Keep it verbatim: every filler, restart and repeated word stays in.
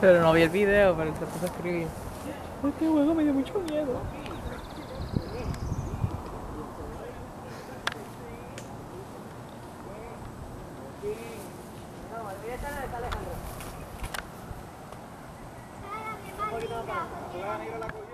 Pero no vi el video, pero te puse a escribir. Este juego me dio mucho miedo. Un poquito más para